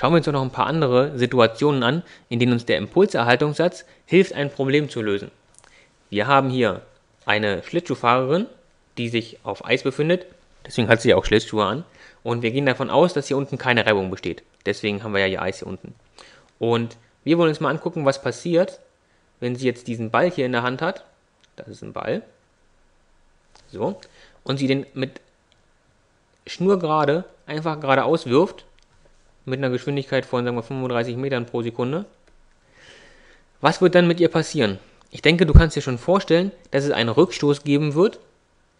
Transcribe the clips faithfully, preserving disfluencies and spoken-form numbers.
Schauen wir uns noch ein paar andere Situationen an, in denen uns der Impulserhaltungssatz hilft, ein Problem zu lösen. Wir haben hier eine Schlittschuhfahrerin, die sich auf Eis befindet, deswegen hat sie ja auch Schlittschuhe an, und wir gehen davon aus, dass hier unten keine Reibung besteht. Deswegen haben wir ja hier Eis hier unten. Und wir wollen uns mal angucken, was passiert, wenn sie jetzt diesen Ball hier in der Hand hat. Das ist ein Ball. So. Und sie den mit Schnurgerade einfach geradeaus wirft, mit einer Geschwindigkeit von, sagen wir, fünfunddreißig Metern pro Sekunde. Was wird dann mit ihr passieren? Ich denke, du kannst dir schon vorstellen, dass es einen Rückstoß geben wird,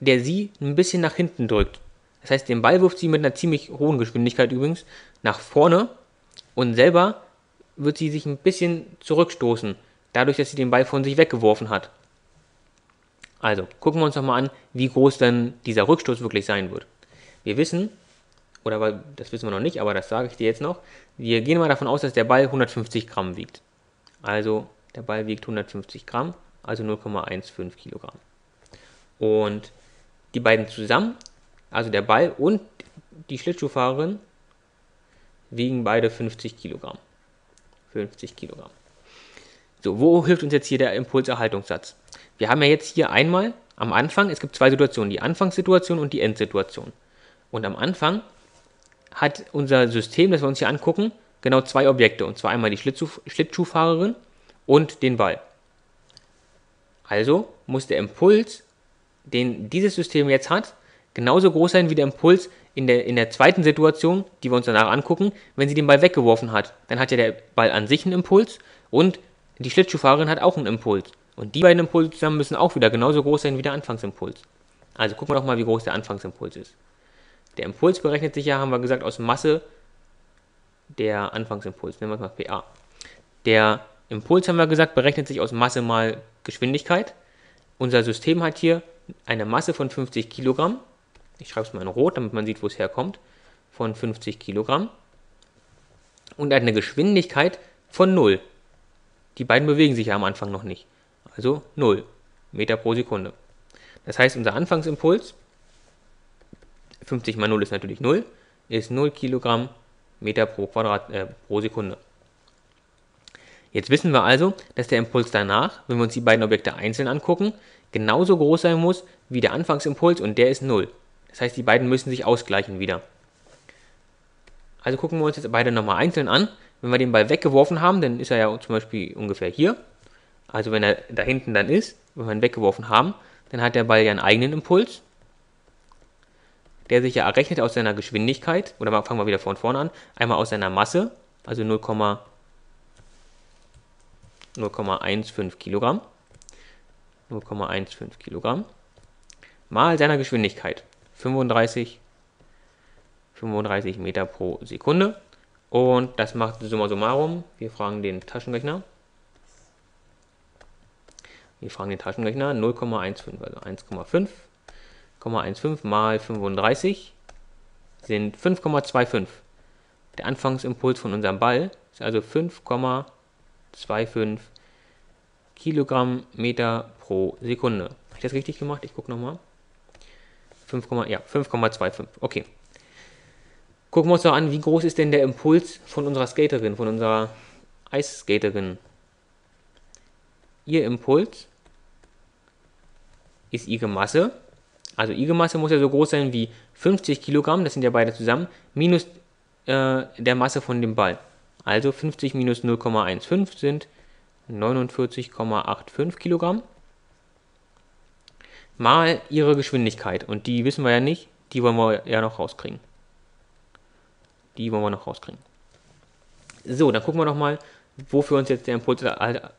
der sie ein bisschen nach hinten drückt. Das heißt, den Ball wirft sie mit einer ziemlich hohen Geschwindigkeit übrigens nach vorne und selber wird sie sich ein bisschen zurückstoßen, dadurch, dass sie den Ball von sich weggeworfen hat. Also, gucken wir uns nochmal an, wie groß denn dieser Rückstoß wirklich sein wird. Wir wissen, oder das wissen wir noch nicht, aber das sage ich dir jetzt noch, wir gehen mal davon aus, dass der Ball hundertfünfzig Gramm wiegt. Also der Ball wiegt hundertfünfzig Gramm, also null Komma fünfzehn Kilogramm. Und die beiden zusammen, also der Ball und die Schlittschuhfahrerin, wiegen beide fünfzig Kilogramm. fünfzig Kilogramm. So, wo hilft uns jetzt hier der Impulserhaltungssatz? Wir haben ja jetzt hier einmal am Anfang, es gibt zwei Situationen, die Anfangssituation und die Endsituation. Und am Anfang hat unser System, das wir uns hier angucken, genau zwei Objekte. Und zwar einmal die Schlittschuh- Schlittschuhfahrerin und den Ball. Also muss der Impuls, den dieses System jetzt hat, genauso groß sein wie der Impuls in der, in der zweiten Situation, die wir uns danach angucken, wenn sie den Ball weggeworfen hat. Dann hat ja der Ball an sich einen Impuls und die Schlittschuhfahrerin hat auch einen Impuls. Und die beiden Impulse zusammen müssen auch wieder genauso groß sein wie der Anfangsimpuls. Also gucken wir doch mal, wie groß der Anfangsimpuls ist. Der Impuls berechnet sich ja, haben wir gesagt, aus Masse der Anfangsimpuls, nennen wir es mal P A. Der Impuls, haben wir gesagt, berechnet sich aus Masse mal Geschwindigkeit. Unser System hat hier eine Masse von fünfzig Kilogramm. Ich schreibe es mal in Rot, damit man sieht, wo es herkommt. Von fünfzig Kilogramm. Und eine Geschwindigkeit von null. Die beiden bewegen sich ja am Anfang noch nicht. Also null Meter pro Sekunde. Das heißt, unser Anfangsimpuls, fünfzig mal null ist natürlich null, ist null Kilogramm Meter pro, Quadrat, äh, pro Sekunde. Jetzt wissen wir also, dass der Impuls danach, wenn wir uns die beiden Objekte einzeln angucken, genauso groß sein muss wie der Anfangsimpuls und der ist null. Das heißt, die beiden müssen sich ausgleichen wieder. Also gucken wir uns jetzt beide nochmal einzeln an. Wenn wir den Ball weggeworfen haben, dann ist er ja zum Beispiel ungefähr hier. Also wenn er da hinten dann ist, wenn wir ihn weggeworfen haben, dann hat der Ball ja einen eigenen Impuls, der sich ja errechnet aus seiner Geschwindigkeit, oder fangen wir wieder von vorne an, einmal aus seiner Masse, also null Komma fünfzehn Kilogramm, null Komma fünfzehn Kilogramm, mal seiner Geschwindigkeit, fünfunddreißig Meter pro Sekunde. Und das macht summa summarum, wir fragen den Taschenrechner, wir fragen den Taschenrechner, null Komma fünfzehn, also eins Komma fünf mal fünfunddreißig sind fünf Komma fünfundzwanzig. Der Anfangsimpuls von unserem Ball ist also fünf Komma fünfundzwanzig Kilogramm Meter pro Sekunde. Habe ich das richtig gemacht? Ich gucke nochmal. Ja, fünf Komma fünfundzwanzig. Okay. Gucken wir uns noch an, wie groß ist denn der Impuls von unserer Skaterin, von unserer Eisskaterin. Ihr Impuls ist ihre Masse. Also ihre Masse muss ja so groß sein wie fünfzig Kilogramm, das sind ja beide zusammen, minus äh, der Masse von dem Ball. Also fünfzig minus null Komma fünfzehn sind neunundvierzig Komma fünfundachtzig Kilogramm mal ihre Geschwindigkeit. Und die wissen wir ja nicht, die wollen wir ja noch rauskriegen. Die wollen wir noch rauskriegen. So, dann gucken wir noch mal, wofür uns jetzt der Impuls,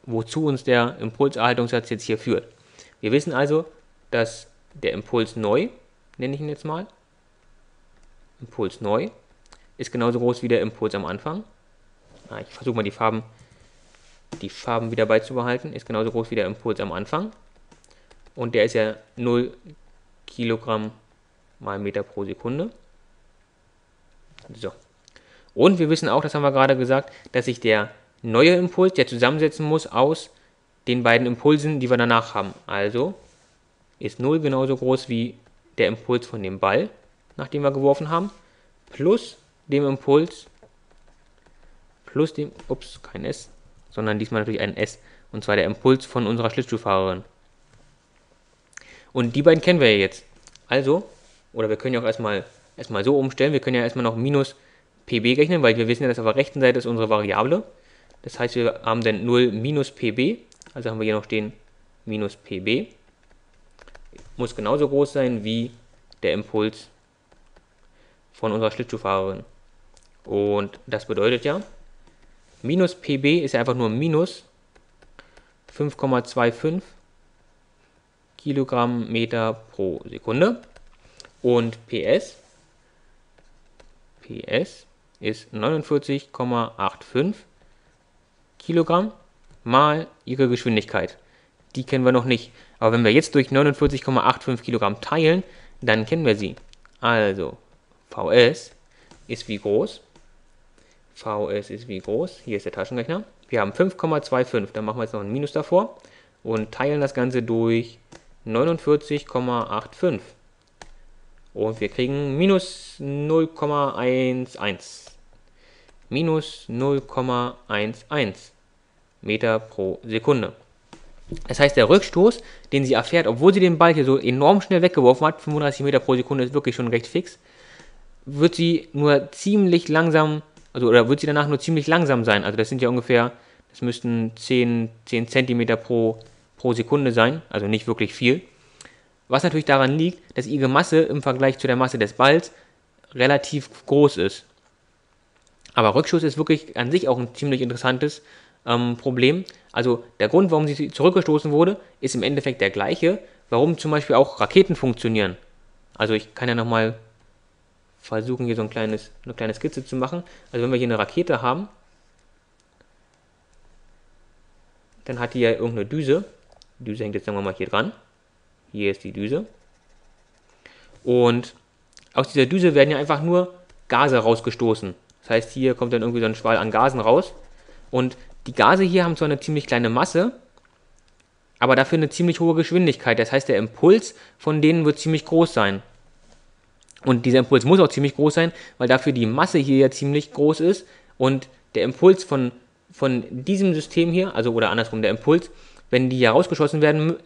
wozu uns der Impulserhaltungssatz jetzt hier führt. Wir wissen also, dass der Impuls neu, nenne ich ihn jetzt mal, Impuls neu, ist genauso groß wie der Impuls am Anfang. Ah, ich versuche mal die Farben, die Farben wieder beizubehalten. Ist genauso groß wie der Impuls am Anfang. Und der ist ja null Kilogramm mal Meter pro Sekunde. So. Und wir wissen auch, das haben wir gerade gesagt, dass sich der neue Impuls, der zusammensetzen muss aus den beiden Impulsen, die wir danach haben. Also ist null genauso groß wie der Impuls von dem Ball, nachdem wir geworfen haben, plus dem Impuls plus dem, ups, kein S, sondern diesmal natürlich ein S, und zwar der Impuls von unserer Schlittschuhfahrerin. Und die beiden kennen wir ja jetzt. Also, oder wir können ja auch erstmal, erstmal so umstellen, wir können ja erstmal noch minus P B rechnen, weil wir wissen ja, dass auf der rechten Seite ist unsere Variable. Das heißt, wir haben dann null minus P B, also haben wir hier noch stehen minus P B. Muss genauso groß sein wie der Impuls von unserer Schlittschuhfahrerin. Und das bedeutet ja, minus P B ist ja einfach nur minus fünf Komma fünfundzwanzig Kilogramm Meter pro Sekunde. Und P S, P S ist neunundvierzig Komma fünfundachtzig Kilogramm mal ihre Geschwindigkeit. Die kennen wir noch nicht. Aber wenn wir jetzt durch neunundvierzig Komma fünfundachtzig Kilogramm teilen, dann kennen wir sie. Also Vs ist wie groß? Vs ist wie groß? Hier ist der Taschenrechner. Wir haben fünf Komma fünfundzwanzig. Dann machen wir jetzt noch ein Minus davor und teilen das Ganze durch neunundvierzig Komma fünfundachtzig. Und wir kriegen minus null Komma elf. Minus null Komma elf Meter pro Sekunde. Das heißt, der Rückstoß, den sie erfährt, obwohl sie den Ball hier so enorm schnell weggeworfen hat, fünfunddreißig Meter pro Sekunde ist wirklich schon recht fix, wird sie nur ziemlich langsam, also oder wird sie danach nur ziemlich langsam sein. Also das sind ja ungefähr, das müssten zehn, zehn Zentimeter pro, pro Sekunde sein, also nicht wirklich viel. Was natürlich daran liegt, dass ihre Masse im Vergleich zu der Masse des Balls relativ groß ist. Aber Rückstoß ist wirklich an sich auch ein ziemlich interessantes ähm, Problem. Also der Grund, warum sie zurückgestoßen wurde, ist im Endeffekt der gleiche, warum zum Beispiel auch Raketen funktionieren. Also ich kann ja nochmal versuchen, hier so ein kleines, eine kleine Skizze zu machen. Also wenn wir hier eine Rakete haben, dann hat die ja irgendeine Düse. Die Düse hängt jetzt, sagen wir mal, hier dran. Hier ist die Düse. Und aus dieser Düse werden ja einfach nur Gase rausgestoßen. Das heißt, hier kommt dann irgendwie so ein Schwall an Gasen raus. Und die Gase hier haben zwar eine ziemlich kleine Masse, aber dafür eine ziemlich hohe Geschwindigkeit. Das heißt, der Impuls von denen wird ziemlich groß sein. Und dieser Impuls muss auch ziemlich groß sein, weil dafür die Masse hier ja ziemlich groß ist. Und der Impuls von, von diesem System hier, also oder andersrum, der Impuls, wenn die hier rausgeschossen werden,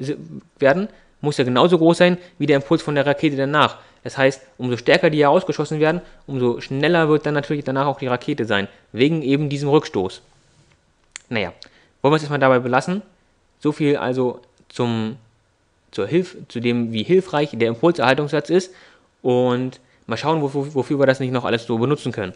werden, muss ja genauso groß sein wie der Impuls von der Rakete danach. Das heißt, umso stärker die hier rausgeschossen werden, umso schneller wird dann natürlich danach auch die Rakete sein, wegen eben diesem Rückstoß. Naja, wollen wir es erstmal dabei belassen. So viel also zum, zur Hilf, zu dem, wie hilfreich der Impulserhaltungssatz ist. Und mal schauen, wofür, wofür wir das nicht noch alles so benutzen können.